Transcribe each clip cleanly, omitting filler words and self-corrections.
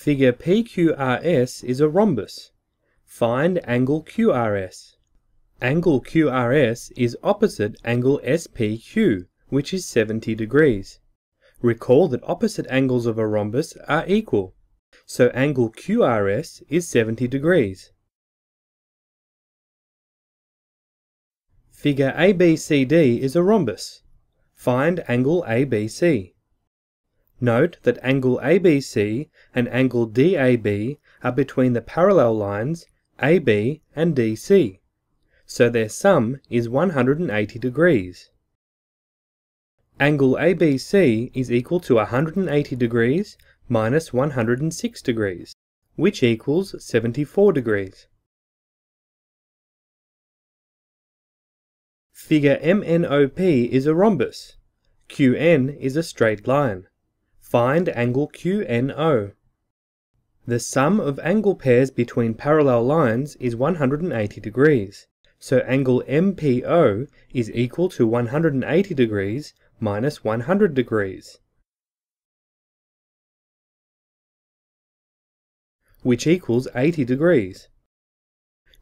Figure PQRS is a rhombus. Find angle QRS. Angle QRS is opposite angle SPQ, which is 70 degrees. Recall that opposite angles of a rhombus are equal, so angle QRS is 70 degrees. Figure ABCD is a rhombus. Find angle ABC. Note that angle ABC and angle DAB are between the parallel lines AB and DC, so their sum is 180 degrees. Angle ABC is equal to 180 degrees minus 106 degrees, which equals 74 degrees. Figure MNOP is a rhombus. QN is a straight line. Find angle QNO. The sum of angle pairs between parallel lines is 180 degrees, so angle MPO is equal to 180 degrees minus 100 degrees, which equals 80 degrees.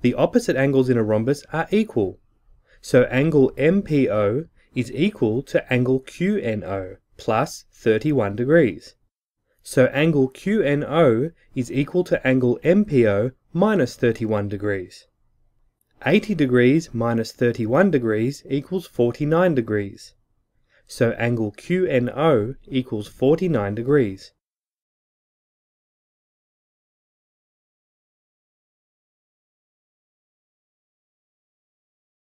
The opposite angles in a rhombus are equal, so angle MPO is equal to angle QNO plus 31 degrees. So angle QNO is equal to angle MPO minus 31 degrees. 80 degrees minus 31 degrees equals 49 degrees. So angle QNO equals 49 degrees.